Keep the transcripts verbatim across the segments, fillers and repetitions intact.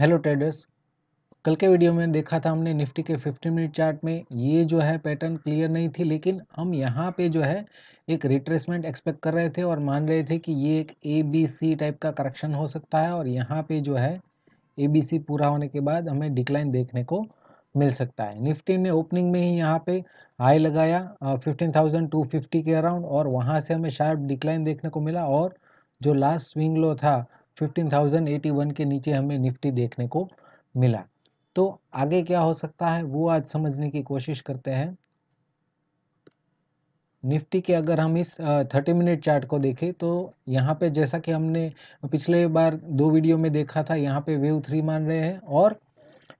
Hello traders, कल के video में देखा था हमने निफ्टी के फिफ्टीन मिनट चार्ट में ये जो है पैटर्न क्लियर नहीं थी, लेकिन हम यहाँ पे जो है एक रिट्रेसमेंट एक्सपेक्ट कर रहे थे और मान रहे थे कि ये एक ए बी सी टाइप का करेक्शन हो सकता है और यहाँ पे जो है ए बी सी पूरा होने के बाद हमें डिक्लाइन देखने को मिल सकता है। निफ्टी ने ओपनिंग में ही यहाँ पे हाई लगाया फिफ्टीन थाउजेंड टू फिफ्टी के अराउंड और वहाँ से हमें शार्प डिक्लाइन देखने को मिला और जो लास्ट स्विंग लो था फिफ्टीन थाउजेंड एटी वन के नीचे हमें निफ्टी देखने को मिला। तो आगे क्या हो सकता है वो आज समझने की कोशिश करते हैं। निफ्टी के अगर हम इस थर्टी मिनट चार्ट को देखें तो यहाँ पे जैसा कि हमने पिछले बार दो वीडियो में देखा था, यहाँ पे वेव थ्री मान रहे हैं और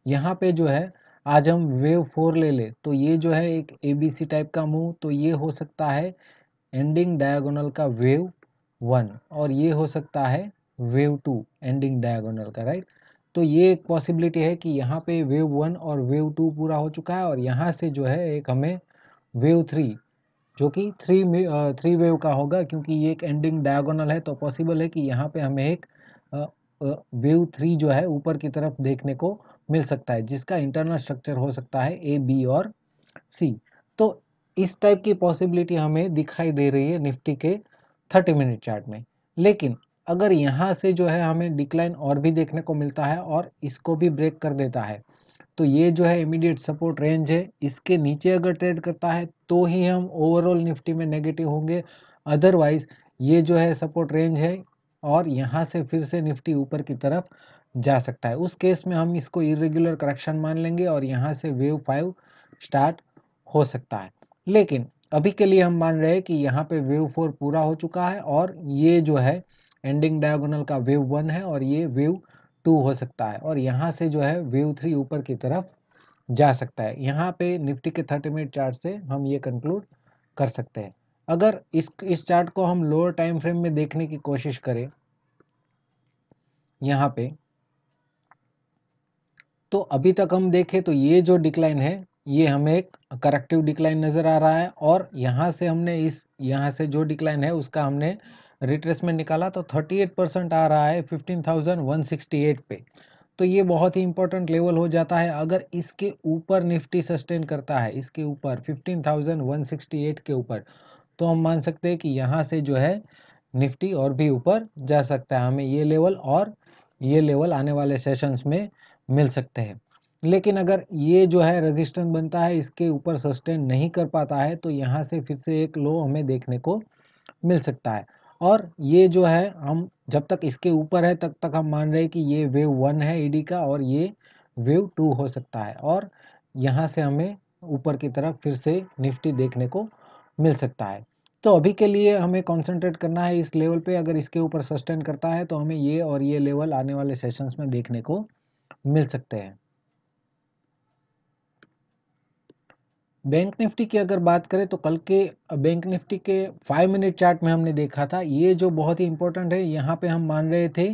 यहाँ पे जो है आज हम वेव फोर ले ले तो ये जो है एक एबीसी टाइप का मूव, तो ये हो सकता है एंडिंग डायगोनल का वेव वन और ये हो सकता है वेव टू एंडिंग डायगोनल का, राइट। तो ये एक पॉसिबिलिटी है कि यहाँ पे वेव वन और वेव टू पूरा हो चुका है और यहाँ से जो है एक हमें वेव थ्री जो कि थ्री थ्री वेव का होगा क्योंकि ये एक एंडिंग डायगोनल है, तो पॉसिबल है कि यहाँ पे हमें एक वेव थ्री जो है ऊपर की तरफ देखने को मिल सकता है जिसका इंटरनल स्ट्रक्चर हो सकता है ए बी और सी। तो इस टाइप की पॉसिबिलिटी हमें दिखाई दे रही है निफ्टी के थर्टी मिनट चार्ट में। लेकिन अगर यहाँ से जो है हमें डिक्लाइन और भी देखने को मिलता है और इसको भी ब्रेक कर देता है तो ये जो है इमीडिएट सपोर्ट रेंज है, इसके नीचे अगर ट्रेड करता है तो ही हम ओवरऑल निफ्टी में नेगेटिव होंगे, अदरवाइज ये जो है सपोर्ट रेंज है और यहाँ से फिर से निफ्टी ऊपर की तरफ जा सकता है। उस केस में हम इसको इरेगुलर करेक्शन मान लेंगे और यहाँ से वेव फाइव स्टार्ट हो सकता है। लेकिन अभी के लिए हम मान रहे हैं कि यहाँ पर वेव फोर पूरा हो चुका है और ये जो है एंडिंग डायगोनल का वेव वन है और ये वेव टू हो सकता है और यहाँ से जो है वेव थ्री ऊपर की तरफ जा सकता है। यहाँ पे निफ्टी के थर्टी मिनट चार्ट से हम ये कंक्लूड कर सकते हैं। अगर इस इस चार्ट को हम लोअर टाइम फ्रेम में देखने की कोशिश करें यहाँ पे, तो अभी तक हम देखें तो ये जो डिक्लाइन है ये हमें एक करेक्टिव डिक्लाइन नज़र आ रहा है और यहाँ से हमने इस यहाँ से जो डिक्लाइन है उसका हमने रिट्रेसमेंट निकाला तो अड़तीस परसेंट आ रहा है fifteen thousand one sixty eight पे। तो ये बहुत ही इंपॉर्टेंट लेवल हो जाता है। अगर इसके ऊपर निफ्टी सस्टेन करता है, इसके ऊपर fifteen thousand one sixty eight के ऊपर, तो हम मान सकते हैं कि यहाँ से जो है निफ्टी और भी ऊपर जा सकता है। हमें ये लेवल और ये लेवल आने वाले सेशंस में मिल सकते हैं। लेकिन अगर ये जो है रेजिस्टेंस बनता है, इसके ऊपर सस्टेन नहीं कर पाता है, तो यहाँ से फिर से एक लो हमें देखने को मिल सकता है और ये जो है हम जब तक इसके ऊपर है तब तक, तक हम मान रहे हैं कि ये वेव वन है ईडी का और ये वेव टू हो सकता है और यहाँ से हमें ऊपर की तरफ फिर से निफ्टी देखने को मिल सकता है। तो अभी के लिए हमें कंसंट्रेट करना है इस लेवल पे। अगर इसके ऊपर सस्टेन करता है तो हमें ये और ये लेवल आने वाले सेशंस में देखने को मिल सकते हैं। बैंक निफ्टी की अगर बात करें तो कल के बैंक निफ्टी के फाइव मिनट चार्ट में हमने देखा था ये जो बहुत ही इंपॉर्टेंट है, यहाँ पे हम मान रहे थे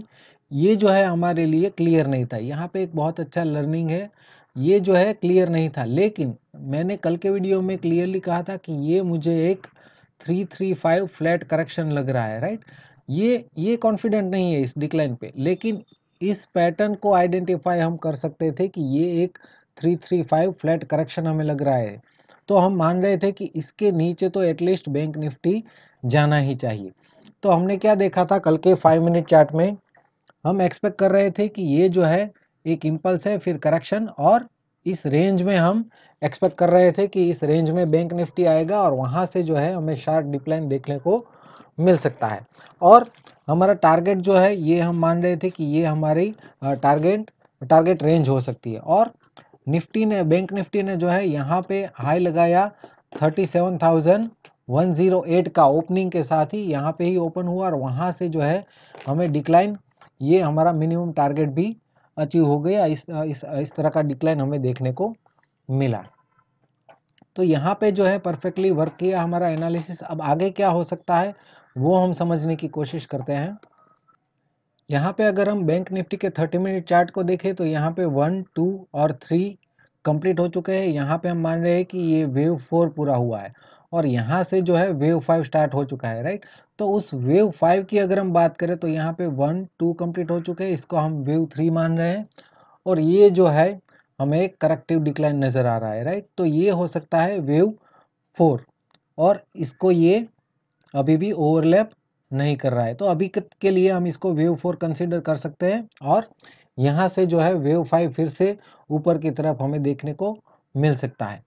ये जो है हमारे लिए क्लियर नहीं था। यहाँ पे एक बहुत अच्छा लर्निंग है, ये जो है क्लियर नहीं था, लेकिन मैंने कल के वीडियो में क्लियरली कहा था कि ये मुझे एक three three five flat correction लग रहा है, राइट। ये ये कॉन्फिडेंट नहीं है इस डिक्लाइन पर, लेकिन इस पैटर्न को आइडेंटिफाई हम कर सकते थे कि ये एक three three five flat correction हमें लग रहा है। तो हम मान रहे थे कि इसके नीचे तो एटलीस्ट बैंक निफ्टी जाना ही चाहिए। तो हमने क्या देखा था कल के फाइव मिनट चार्ट में, हम एक्सपेक्ट कर रहे थे कि ये जो है एक इम्पल्स है फिर करेक्शन और इस रेंज में हम एक्सपेक्ट कर रहे थे कि इस रेंज में बैंक निफ्टी आएगा और वहाँ से जो है हमें शार्प डिक्लाइन देखने को मिल सकता है और हमारा टारगेट जो है ये हम मान रहे थे कि ये हमारी टारगेट टारगेट रेंज हो सकती है। और निफ्टी ने बैंक निफ्टी ने जो है यहाँ पे हाई लगाया thirty seven thousand one hundred eight का ओपनिंग के साथ ही, यहाँ पे ही ओपन हुआ और वहाँ से जो है हमें डिक्लाइन, ये हमारा मिनिमम टारगेट भी अचीव हो गया। इस इस इस तरह का डिक्लाइन हमें देखने को मिला। तो यहाँ पे जो है परफेक्टली वर्क किया हमारा एनालिसिस। अब आगे क्या हो सकता है वो हम समझने की कोशिश करते हैं। यहाँ पे अगर हम बैंक निफ्टी के थर्टी मिनट चार्ट को देखें तो यहाँ पे वन टू और थ्री कंप्लीट हो चुके हैं। यहाँ पे हम मान रहे हैं कि ये वेव फोर पूरा हुआ है और यहाँ से जो है वेव फाइव स्टार्ट हो चुका है, राइट। तो उस वेव फाइव की अगर हम बात करें तो यहाँ पे वन टू कंप्लीट हो चुके हैं, इसको हम वेव थ्री मान रहे हैं और ये जो है हमें करेक्टिव डिक्लाइन नज़र आ रहा है, राइट। तो ये हो सकता है वेव फोर और इसको ये अभी भी ओवरलैप नहीं कर रहा है, तो अभी के लिए हम इसको वेव फोर कंसिडर कर सकते हैं। और यहाँ से जो है वेव फाइव फिर से ऊपर की तरफ हमें देखने को मिल सकता है।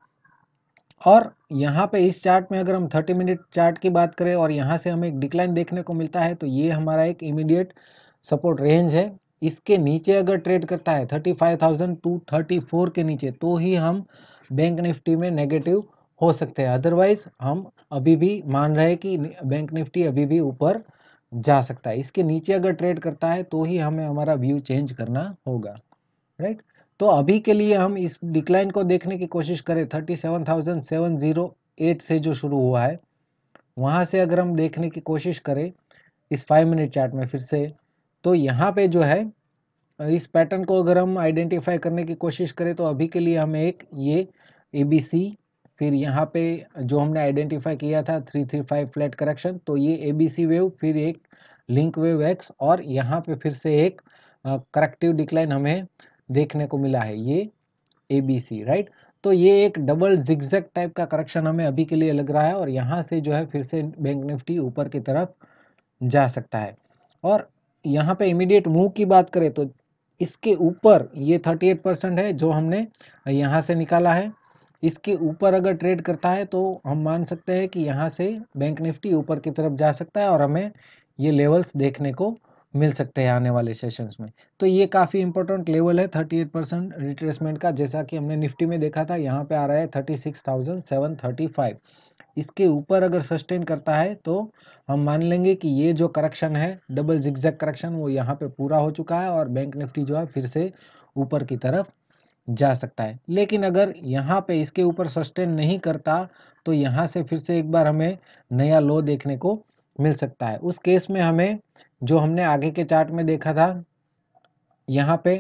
और यहाँ पे इस चार्ट में अगर हम थर्टी मिनट चार्ट की बात करें और यहाँ से हमें एक डिक्लाइन देखने को मिलता है, तो ये हमारा एक इमीडिएट सपोर्ट रेंज है। इसके नीचे अगर ट्रेड करता है thirty five thousand two thirty four के नीचे, तो ही हम बैंक निफ्टी में नेगेटिव हो सकते हैं। अदरवाइज हम अभी भी मान रहे हैं कि बैंक निफ्टी अभी भी ऊपर जा सकता है। इसके नीचे अगर ट्रेड करता है तो ही हमें हमारा व्यू चेंज करना होगा, राइट। तो अभी के लिए हम इस डिक्लाइन को देखने की कोशिश करें thirty seven thousand seven hundred eight से जो शुरू हुआ है, वहाँ से अगर हम देखने की कोशिश करें इस फाइव मिनट चार्ट में फिर से, तो यहाँ पे जो है इस पैटर्न को अगर हम आइडेंटिफाई करने की कोशिश करें, तो अभी के लिए हमें एक ये ए बी सी, फिर यहाँ पे जो हमने आइडेंटिफाई किया था three three five flat correction, तो ये ए बी सी वेव, फिर एक लिंक वेव एक्स, और यहाँ पे फिर से एक करेक्टिव डिक्लाइन हमें देखने को मिला है, ये ए बी सी, राइट। तो ये एक डबल जिगजैग टाइप का करेक्शन हमें अभी के लिए लग रहा है और यहाँ से जो है फिर से बैंक निफ्टी ऊपर की तरफ जा सकता है। और यहाँ पे इमीडिएट मूव की बात करें तो इसके ऊपर ये थर्टी एट परसेंट है जो हमने यहाँ से निकाला है। इसके ऊपर अगर ट्रेड करता है तो हम मान सकते हैं कि यहाँ से बैंक निफ्टी ऊपर की तरफ जा सकता है और हमें ये लेवल्स देखने को मिल सकते हैं आने वाले सेशंस में। तो ये काफ़ी इंपॉर्टेंट लेवल है थर्टी एट परसेंट रिट्रेसमेंट का, जैसा कि हमने निफ्टी में देखा था। यहाँ पे आ रहा है thirty six thousand seven hundred thirty five. इसके ऊपर अगर सस्टेन करता है तो हम मान लेंगे कि ये जो करेक्शन है, डबल जिगजैग करेक्शन, वो यहाँ पे पूरा हो चुका है और बैंक निफ्टी जो है फिर से ऊपर की तरफ जा सकता है। लेकिन अगर यहाँ पे इसके ऊपर सस्टेन नहीं करता तो यहाँ से फिर से एक बार हमें नया लो देखने को मिल सकता है। उस केस में हमें जो हमने आगे के चार्ट में देखा था, यहाँ पे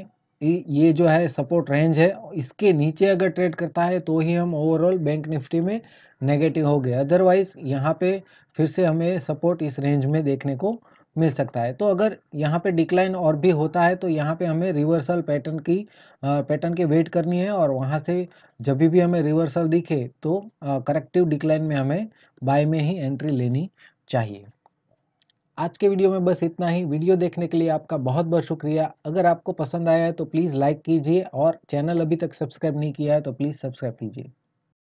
ये जो है सपोर्ट रेंज है, इसके नीचे अगर ट्रेड करता है तो ही हम ओवरऑल बैंक निफ्टी में नेगेटिव हो गए। अदरवाइज यहाँ पे फिर से हमें सपोर्ट इस रेंज में देखने को मिल सकता है। तो अगर यहाँ पे डिक्लाइन और भी होता है तो यहाँ पे हमें रिवर्सल पैटर्न की पैटर्न की वेट करनी है और वहाँ से जब भी हमें रिवर्सल दिखे तो करेक्टिव डिक्लाइन में हमें बाय में ही एंट्री लेनी चाहिए। आज के वीडियो में बस इतना ही। वीडियो देखने के लिए आपका बहुत बहुत शुक्रिया। अगर आपको पसंद आया है तो प्लीज़ लाइक कीजिए और चैनल अभी तक सब्सक्राइब नहीं किया है तो प्लीज़ सब्सक्राइब कीजिए।